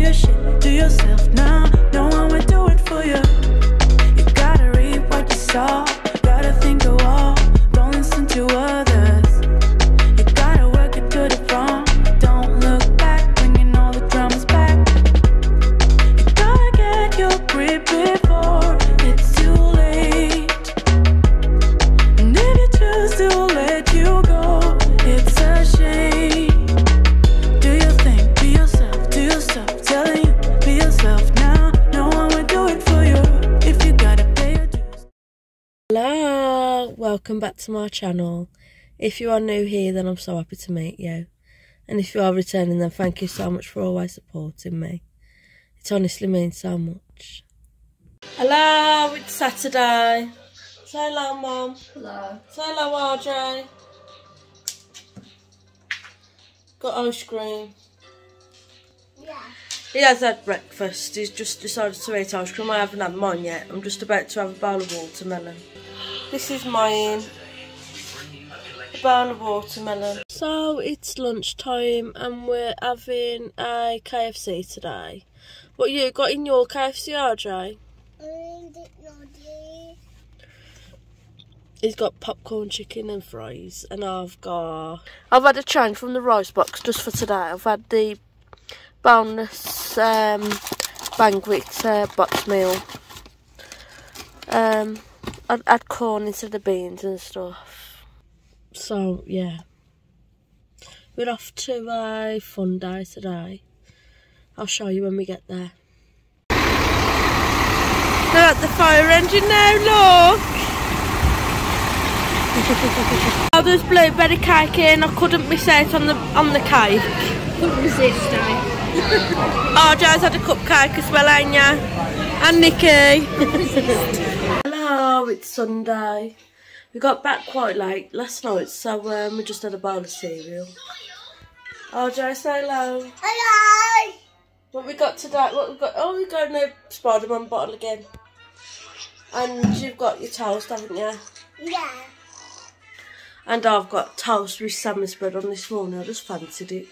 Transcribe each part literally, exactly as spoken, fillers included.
your shit to yourself now. No one would do it for you. You gotta read what you saw. Gotta think of all. Don't listen to others. You gotta work it good or wrong. Don't look back when you know the drama's back. You gotta get your grip before it's too late. And if you choose to let you go, it's a shame. Hello, welcome back to my channel. If you are new here, then I'm so happy to meet you, and if you are returning, then thank you so much for always supporting me. It honestly means so much. Hello, it's Saturday. Say hello, Mum. Hello. Say hello, R J. Got ice cream. Yeah. He has had breakfast. He's just decided to eat ice cream. I haven't had mine yet. I'm just about to have a bowl of watermelon. This is mine. A bowl of watermelon. So it's lunchtime and we're having a K F C today. What you got in your K F C, R J? He's got popcorn, chicken and fries. And I've got... I've had a change from the rice box just for today. I've had the... bonus um, banquet uh, box meal. Um, I'd add corn instead of beans and stuff. So yeah, we're off to a fun day today. I'll show you when we get there. They're at the fire engine now. Look. Oh, there's blueberry cake in. I couldn't miss out on the on the cake. Couldn't resist it. Oh, Joe's had a cupcake as well, ain't ya? And Nikki. Hello, it's Sunday. We got back quite late last night, so um, we just had a bowl of cereal. Oh, Joe, say hello. Hello. What we got today? What we got? Oh, we got no Spider-Man bottle again. And you've got your toast, haven't you? Yeah. And I've got toast with salmon spread on this morning. I just fancied it.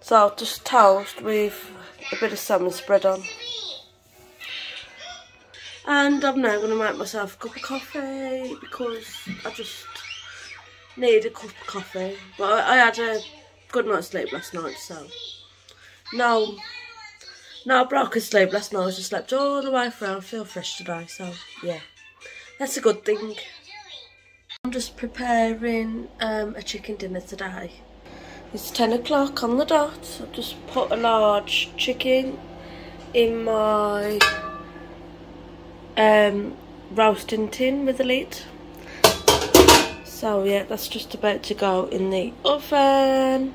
So just toast with a bit of salmon spread on. And I'm now going to make myself a cup of coffee because I just need a cup of coffee. But I, I had a good night's sleep last night, so no, no broken sleep last night. I just slept all the way through. I feel fresh today, so yeah, that's a good thing. I'm just preparing um, a chicken dinner today. It's ten o'clock on the dot. I've just put a large chicken in my um, roasting tin with a lid. So yeah, that's just about to go in the oven.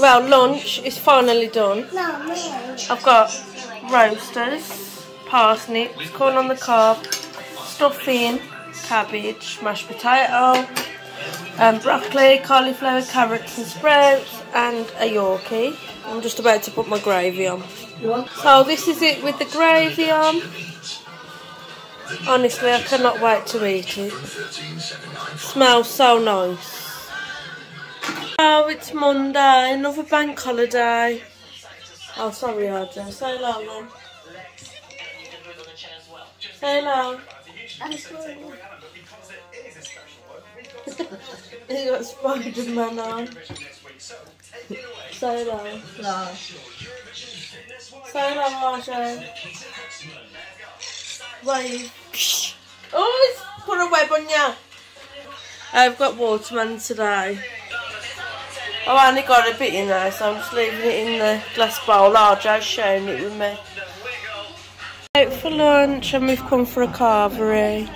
Well, lunch is finally done. I've got roasters, parsnips, corn on the cob, stuffing, cabbage, mashed potato, um, broccoli, cauliflower, carrots and sprouts, and a Yorkie. I'm just about to put my gravy on. So this is it with the gravy on. Honestly, I cannot wait to eat it. Smells so nice. Oh, it's Monday, another bank holiday. Oh, sorry, R J. Say hello, Mum. Say hello. I'm sorry. He got Spider-Man on. Say hello. No. Say hello, R J. Wait. Oh, it's put a web on ya. I've got watermelon today. Oh, I only got a bit in there, so I'm just leaving it in the glass bowl. R J's sharing it with me. Out for lunch, and we've come for a carvery.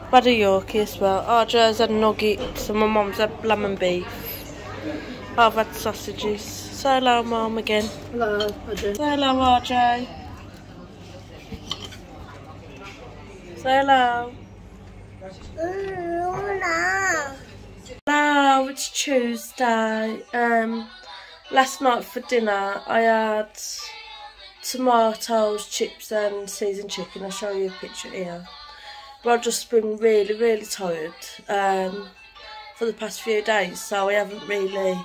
I've had a Yorkie as well. R J's had nuggets, and my mum's had lemon beef. I've had sausages. Say hello, Mum, again. Hello, R J. Say hello, R J. Say hello. Hello. it's Tuesday. Um, last night for dinner I had tomatoes, chips and seasoned chicken. I'll show you a picture here. But I've just been really, really tired um, for the past few days, so I haven't really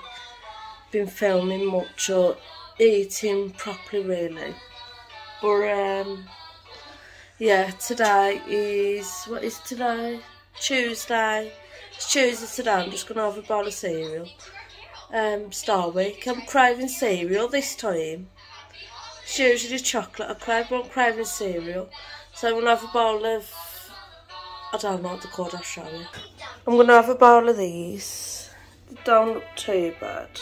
been filming much or eating properly really. But um, yeah, today is, what is today? Tuesday. It's Tuesday today. I'm just going to have a bowl of cereal. Um, Star Week. I'm craving cereal this time. It's usually chocolate I crave, but I'm craving cereal. So I'm going to have a bowl of, I don't know what they're called, I'll show you. I'm going to have a bowl of these. They don't look too bad.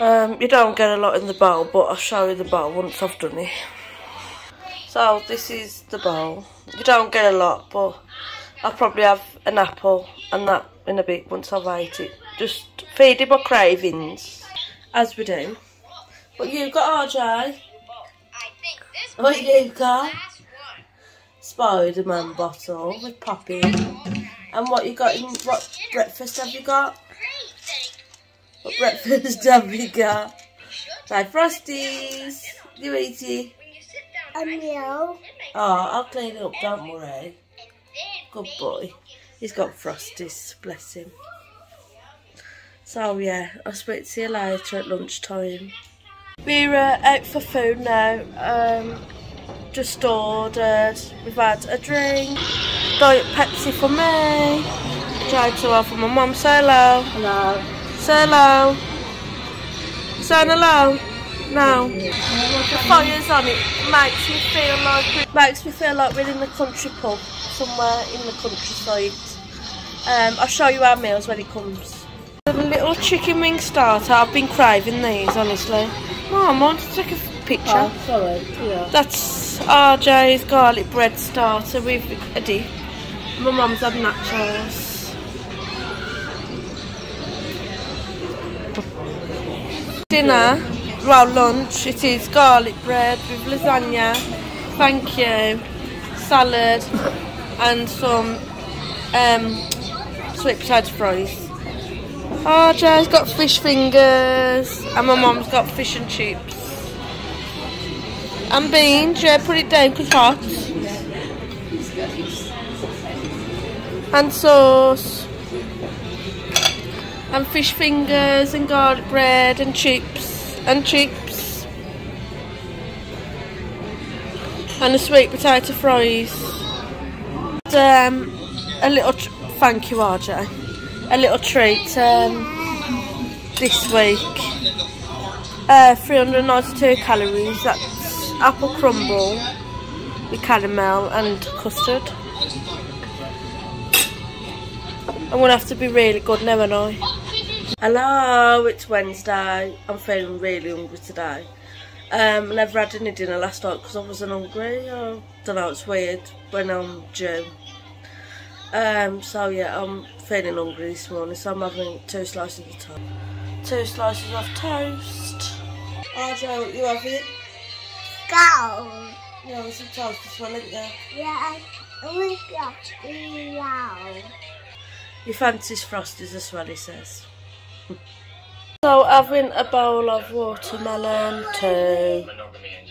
Um, you don't get a lot in the bowl, but I'll show you the bowl once I've done it. So this is the bowl. You don't get a lot, but I'll probably have an apple and that in a bit once I've ate it. Just feeding my cravings, as we do. What you got, R J? I think this what you got? Spider-Man bottle with Poppy. And what you got in, what breakfast have you got? What breakfast have you got? My Frosties. You eat it? Oh, I'll clean it up, don't worry. Good boy. He's got Frosties, bless him. So yeah, I'll speak to you later at lunchtime. We're uh, out for food now. Um, just ordered. We've had a drink. Diet Pepsi for me. Tried to offer my mum. Say hello. Hello. Say hello. Say hello. No. The fire's on it. Makes me feel like makes me feel like we're in the country pub somewhere in the countryside. Um, I'll show you our meals when it comes. The little chicken wing starter. I've been craving these, honestly. Mum, I want to take a picture. Oh, sorry. Yeah. That's R J's garlic bread starter with a dip. My mum's had nachos. Dinner, well lunch, it is garlic bread with lasagna, thank you, salad and some um, sweet potato fries. Oh, Jay's got fish fingers and my mum's got fish and chips. And beans, yeah, put it down because it's hot. And sauce. And fish fingers and garlic bread and chips and chips and the sweet potato fries. And, um, a little tr thank you, R J. A little treat um, this week. Uh, three hundred ninety-two calories. That's apple crumble with caramel and custard. I'm gonna have to be really good now, and I. Hello, it's Wednesday. I'm feeling really hungry today. Um, I never had any dinner last night because I wasn't hungry. I don't know, it's weird when I'm due. Um, so yeah, I'm feeling hungry this morning, so I'm having two slices of toast. Two slices of toast. R J, what you having? Go. You having some toast as well, ain't you? Yeah, we got it. He fancies Frosties as well, he says. So having a bowl of watermelon too.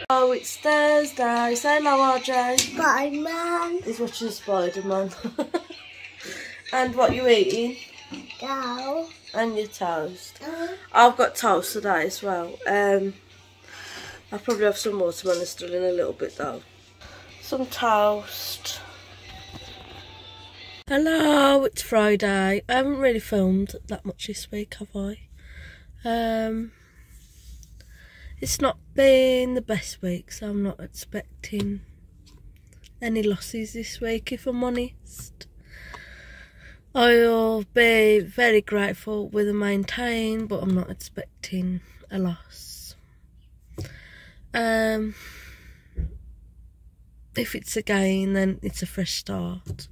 Oh, it's Thursday. Say hello, R J. Spider-Man. He's watching Spider-Man. And what you eating? Dough. And your toast. Uh-huh. I've got toast today as well. Um, I'll probably have some watermelon still in a little bit though. Some toast. Hello, it's Friday. I haven't really filmed that much this week, have I? Um, it's not been the best week, so I'm not expecting any losses this week, if I'm honest. I'll be very grateful with a maintain, but I'm not expecting a loss. Um, if it's a gain, then it's a fresh start.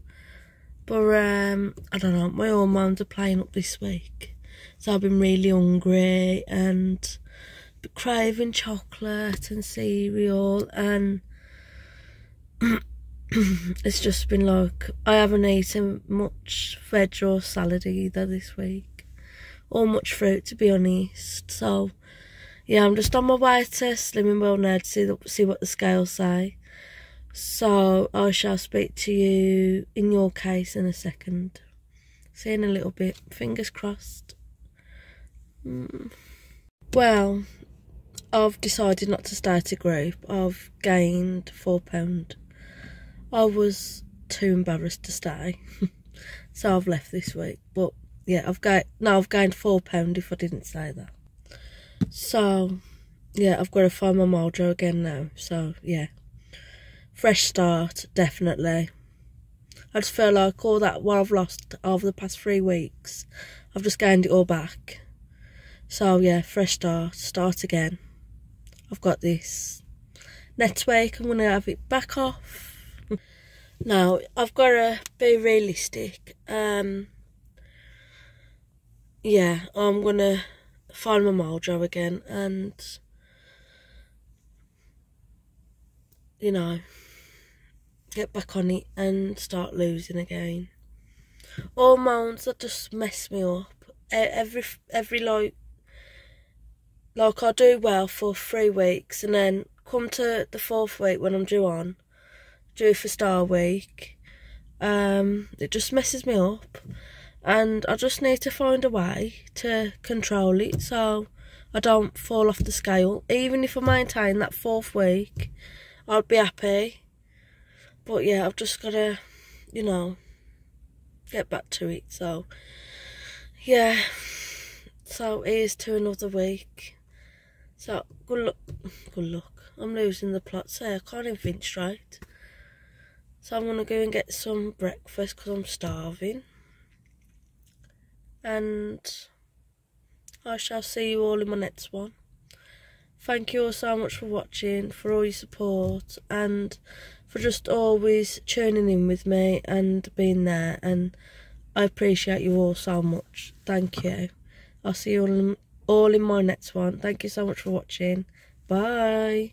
But, um, I don't know, my hormones are playing up this week. So I've been really hungry and craving chocolate and cereal and It's just been like, I haven't eaten much veg or salad either this week, or much fruit to be honest. So yeah, I'm just on my way to Slimming World now to see, the, see what the scales say. So I shall speak to you in your case in a second. See you in a little bit. Fingers crossed. Mm. Well, I've decided not to start a group. I've gained four pounds. I was too embarrassed to stay, so I've left this week. But yeah, I've got no. I've gained four pound if I didn't say that. So yeah, I've got to find my mojo again now. So yeah, fresh start definitely. I just feel like all that what I've lost over the past three weeks, I've just gained it all back. So yeah, fresh start, start again. I've got this. Next week I'm gonna have it back off. Now, I've got to be realistic. Um, yeah, I'm going to find my mojo again. And, you know, get back on it and start losing again. Hormones, that just mess me up. Every, every like, like I do well for three weeks. And then come to the fourth week when I'm due on. Due for Star Week, um, it just messes me up, and I just need to find a way to control it so I don't fall off the scale. Even if I maintain that fourth week, I'd be happy. But yeah, I've just got to, you know, get back to it. So yeah, so here's to another week. So good luck, good luck. I'm losing the plot, so I can't even think straight. So I'm going to go and get some breakfast because I'm starving. And I shall see you all in my next one. Thank you all so much for watching, for all your support, and for just always tuning in with me and being there. And I appreciate you all so much. Thank you. I'll see you all in, all in my next one. Thank you so much for watching. Bye.